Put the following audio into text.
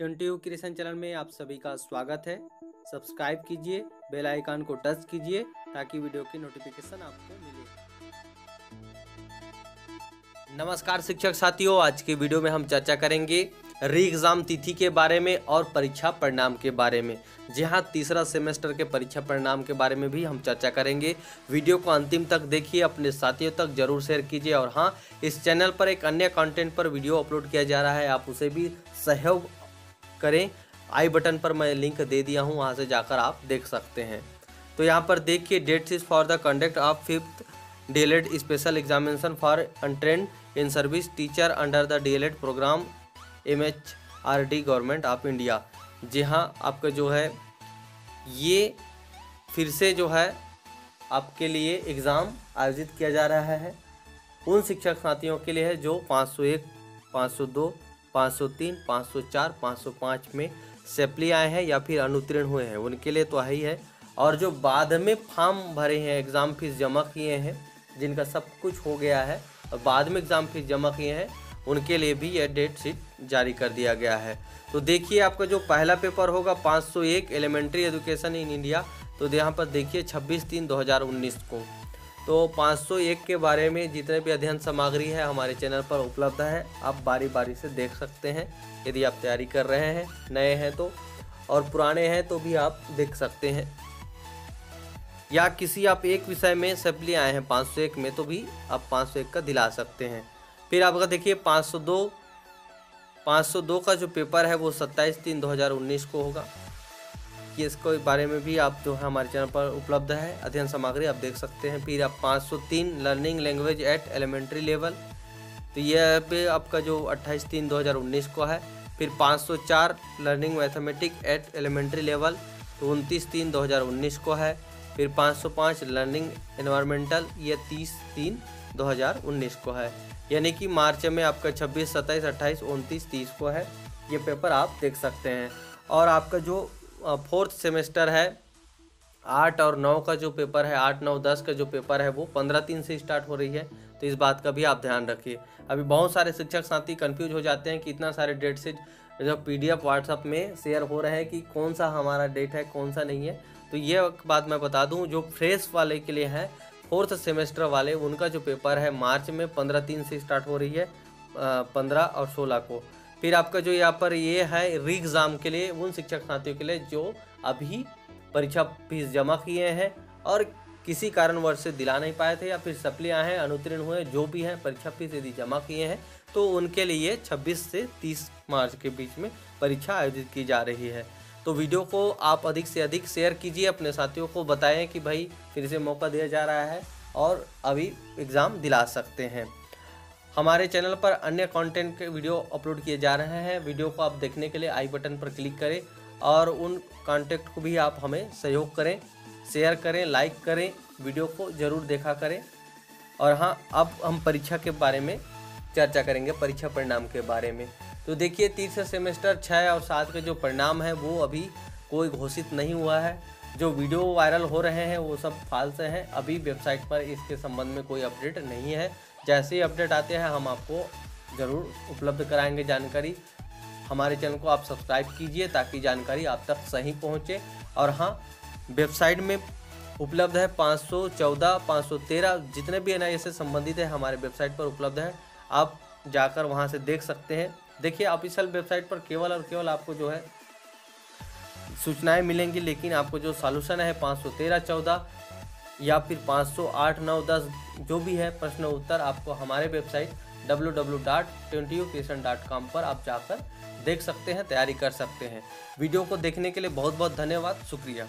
टंटेव creation channel में आप सभी का स्वागत है। सब्सक्राइब कीजिए, बेल आइकन को टच कीजिए ताकि वीडियो की नोटिफिकेशन आपको मिले। नमस्कार शिक्षक साथियों, आज के वीडियो में हम चर्चा करेंगे री एग्ज़ाम तिथि के बारे में और परीक्षा परिणाम के बारे में। जी हाँ, तीसरा सेमेस्टर के परीक्षा परिणाम के बारे में भी हम चर्चा करेंगे। वीडियो को अंतिम तक देखिए, अपने साथियों तक जरूर शेयर कीजिए। और हाँ, इस चैनल पर एक अन्य कंटेंट पर वीडियो अपलोड किया जा रहा है, आप उसे भी सहयोग करें। आई बटन पर मैं लिंक दे दिया हूँ, वहाँ से जाकर आप देख सकते हैं। तो यहाँ पर देखिए, dates is for the conduct of 5th DElEd special examination for untrained in service teacher under the DElEd programme MHRD government of India. जी हाँ, आपका जो है ये फिर से जो है आपके लिए एग्ज़ाम आयोजित किया जा रहा है उन शिक्षक साथियों के लिए है जो 501, 502, 503, 504, 505 में सेपली आए हैं या फिर अनुत्तीर्ण हुए हैं, उनके लिए तो ही है। और जो बाद में फॉर्म भरे हैं, एग्ज़ाम फीस जमा किए हैं, जिनका सब कुछ हो गया है और बाद में एग्ज़ाम फीस जमा किए हैं, उनके लिए भी यह डेट शीट जारी कर दिया गया है। तो देखिए, आपका जो पहला पेपर होगा 501 एलिमेंट्री एजुकेशन इन इंडिया, तो यहाँ पर देखिए 26/3/2019 को। तो 501 के बारे में जितने भी अध्ययन सामग्री है हमारे चैनल पर उपलब्ध है, आप बारी बारी से देख सकते हैं। यदि आप तैयारी कर रहे हैं, नए हैं तो, और पुराने हैं तो भी आप देख सकते हैं। या किसी आप एक विषय में सैपली आए हैं 501 में, तो भी आप 501 का दिला सकते हैं। फिर आपका देखिए 502 का जो पेपर है वो 27/3/2019 को होगा। ये इसके बारे में भी आप जो है हमारे चैनल पर उपलब्ध है अध्ययन सामग्री, आप देख सकते हैं। फिर आप 503 learning language at elementary level, तो यह पे आपका जो 28/3/2019 को है। फिर 504 learning mathematic at elementary level, तो 29/3/2019 को है। फिर 505 लर्निंग एनवायरमेंटल, ये 30/3/2019 को है। यानी कि मार्च में आपका 26, 27, 28, 29, 30 को है। ये पेपर आप देख सकते हैं। और आपका जो 4th सेमेस्टर है 8 और 9 का जो पेपर है, 8, 9, 10 का जो पेपर है वो 15/3 से स्टार्ट हो रही है, तो इस बात का भी आप ध्यान रखिए। अभी बहुत सारे शिक्षक साथी कंफ्यूज हो जाते हैं कि इतना सारे डेट से जो PDF व्हाट्सएप में शेयर हो रहे हैं कि कौन सा हमारा डेट है कौन सा नहीं है। तो ये बात मैं बता दूँ, जो फ्रेश वाले के लिए हैं 4th सेमेस्टर वाले, उनका जो पेपर है मार्च में 15/3 से स्टार्ट हो रही है, 15 और 16 को। फिर आपका जो यहाँ पर ये है री एग्ज़ाम के लिए, उन शिक्षक साथियों के लिए जो अभी परीक्षा फीस जमा किए हैं और किसी कारणवश से दिला नहीं पाए थे या फिर सप्ली आए हैं, अनुत्तीर्ण हुए, जो भी हैं परीक्षा फीस यदि जमा किए हैं, तो उनके लिए 26 से 30 मार्च के बीच में परीक्षा आयोजित की जा रही है। तो वीडियो को आप अधिक से अधिक शेयर कीजिए, अपने साथियों को बताएं कि भाई फिर से मौका दिया जा रहा है और अभी एग्ज़ाम दिला सकते हैं। हमारे चैनल पर अन्य कंटेंट के वीडियो अपलोड किए जा रहे हैं। वीडियो को आप देखने के लिए आई बटन पर क्लिक करें और उन कॉन्टेंट को भी आप हमें सहयोग करें, शेयर करें, लाइक करें, वीडियो को ज़रूर देखा करें। और हाँ, अब हम परीक्षा के बारे में चर्चा करेंगे, परीक्षा परिणाम के बारे में। तो देखिए, तीसरा सेमेस्टर 6 और 7 के जो परिणाम है वो अभी कोई घोषित नहीं हुआ है। जो वीडियो वायरल हो रहे हैं वो सब फालतू हैं। अभी वेबसाइट पर इसके संबंध में कोई अपडेट नहीं है। जैसे ही अपडेट आते हैं हम आपको ज़रूर उपलब्ध कराएंगे जानकारी। हमारे चैनल को आप सब्सक्राइब कीजिए ताकि जानकारी आप तक सही पहुँचे। और हाँ, वेबसाइट में उपलब्ध है 514, 513 जितने भी NIS से संबंधित है हमारे वेबसाइट पर उपलब्ध है, आप जाकर वहाँ से देख सकते हैं। देखिए, ऑफिशियल वेबसाइट पर केवल और केवल आपको जो है सूचनाएं मिलेंगी, लेकिन आपको जो सॉल्यूशन है 513, 14 या फिर 508, 9, 10 जो भी है प्रश्न उत्तर, आपको हमारे वेबसाइट www.tentuvcreation.com पर आप जाकर देख सकते हैं, तैयारी कर सकते हैं। वीडियो को देखने के लिए बहुत बहुत धन्यवाद, शुक्रिया।